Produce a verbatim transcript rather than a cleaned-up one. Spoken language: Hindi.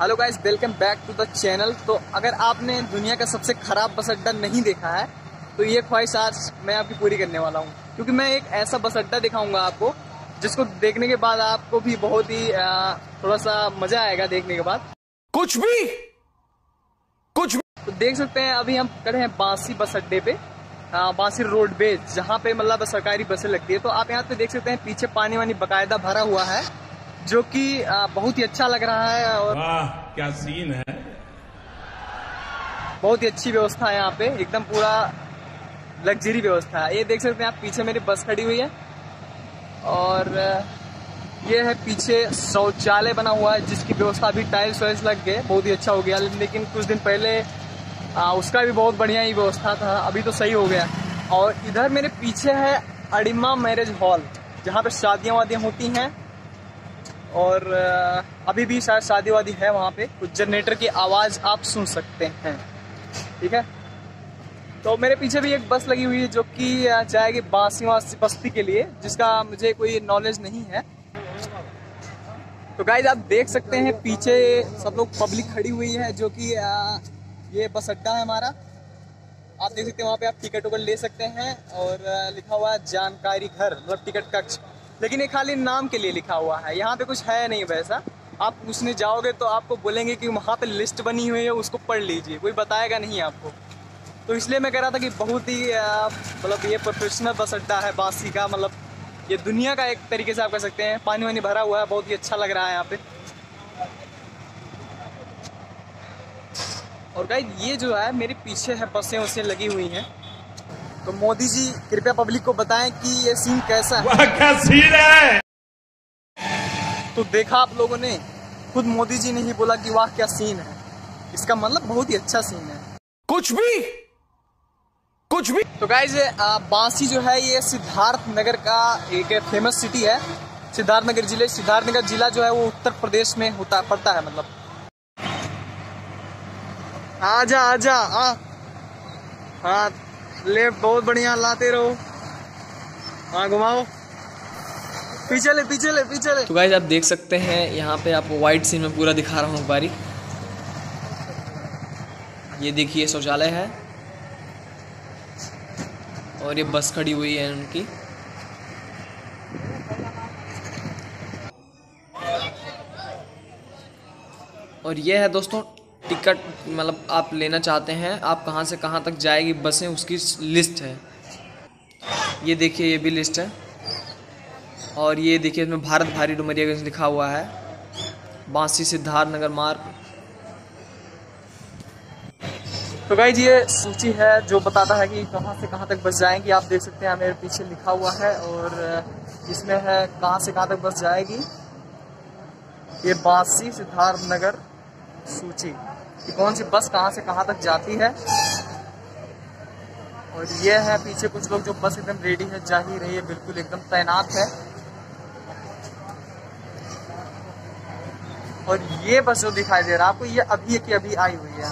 Hello guys, welcome back to the channel. तो अगर आपने दुनिया का सबसे ख़राब बस अड्डा नहीं देखा है तो ये ख्वाहिश आज मैं आपकी पूरी करने वाला हूँ, क्योंकि मैं एक ऐसा बस अड्डा दिखाऊंगा आपको जिसको देखने के बाद आपको भी बहुत ही थोड़ा सा मज़ा आएगा देखने के बाद। कुछ भी कुछ भी। तो देख सकते हैं अभी हम खड़े हैं बांसी बस अड्डे पे, बांसी रोड पे, जहाँ पे मतलब सरकारी बसें लगती है। तो आप यहाँ पे देख सकते हैं पीछे पानी वानी बाकायदा भरा हुआ है, जो कि बहुत ही अच्छा लग रहा है। और वाह क्या सीन है, बहुत ही अच्छी व्यवस्था है यहाँ पे, एकदम पूरा लग्जरी व्यवस्था है। ये देख सकते हैं आप, पीछे मेरी बस खड़ी हुई है और ये है पीछे शौचालय बना हुआ है, जिसकी व्यवस्था अभी टाइल्स वाइल्स लग गए, बहुत ही अच्छा हो गया। लेकिन कुछ दिन पहले आ, उसका भी बहुत बढ़िया ही व्यवस्था था, अभी तो सही हो गया। और इधर मेरे पीछे है अड़िमा मैरिज हॉल, जहाँ पर शादियाँ वादियाँ होती हैं, और अभी भी शायद शादी वादी है वहाँ पे। कुछ जनरेटर की आवाज़ आप सुन सकते हैं, ठीक है। तो मेरे पीछे भी एक बस लगी हुई है जो कि जाएगी बांसी वासी बस्ती के लिए, जिसका मुझे कोई नॉलेज नहीं है। तो गाइज आप देख सकते हैं पीछे सब लोग पब्लिक खड़ी हुई है, जो कि ये बस अड्डा है हमारा। आप देख सकते हैं वहाँ पे आप टिकट उकट ले सकते हैं, और लिखा हुआ है जानकारी घर, मतलब टिकट कक्ष, लेकिन ये खाली नाम के लिए लिखा हुआ है, यहाँ पे कुछ है नहीं वैसा। आप उसने जाओगे तो आपको बोलेंगे कि वहाँ पे लिस्ट बनी हुई है, उसको पढ़ लीजिए, कोई बताएगा नहीं आपको। तो इसलिए मैं कह रहा था कि बहुत ही मतलब ये प्रोफेशनल बस अड्डा है बांसी का, मतलब ये दुनिया का एक तरीके से आप कह सकते हैं। पानी वानी भरा हुआ है, बहुत ही अच्छा लग रहा है यहाँ पे। और गाइड ये जो है मेरे पीछे है, बसें वसें लगी हुई हैं। तो मोदी जी कृपया पब्लिक को बताएं कि ये सीन कैसा है। वाह क्या सीन है। तो देखा आप लोगों ने, खुद मोदी जी ने ही बोला कि वाह क्या सीन है, इसका मतलब बहुत ही अच्छा सीन है। कुछ भी कुछ भी। तो गाइज बांसी जो है ये सिद्धार्थ नगर का एक फेमस सिटी है, सिद्धार्थ नगर जिले। सिद्धार्थ नगर जिला जो है वो उत्तर प्रदेश में होता पड़ता है। मतलब आजा आजा आ हाँ लेफ्ट, बहुत बढ़िया, लाते रहो, हाँ घुमाओ, पीछे ले पीछे ले पीछे ले। तो गाइस आप देख सकते हैं यहाँ पे, आपको वाइड सीन में पूरा दिखा रहा हूँ बारीक। ये देखिए शौचालय है, और ये बस खड़ी हुई है उनकी। और ये है दोस्तों टिकट, मतलब आप लेना चाहते हैं, आप कहां से कहां तक जाएगी बसें, उसकी लिस्ट है। ये देखिए ये भी लिस्ट है, और ये देखिए इसमें भारत भारी डुमरियागंज लिखा हुआ है, बांसी सिद्धार्थ नगर मार्ग। तो गाइज ये सूची है जो बताता है कि कहां से कहां तक बस जाएंगी। आप देख सकते हैं मेरे पीछे लिखा हुआ है, और इसमें है कहां से कहां तक बस जाएगी। ये बांसी सिद्धार्थ नगर सूची कि कौन सी बस कहाँ से कहाँ तक जाती है। और ये है पीछे कुछ लोग जो बस एकदम रेडी है, जा ही रही है, बिल्कुल एकदम तैनात है। और ये बस जो दिखाई दे रहा है आपको, ये अभी की अभी आई हुई है।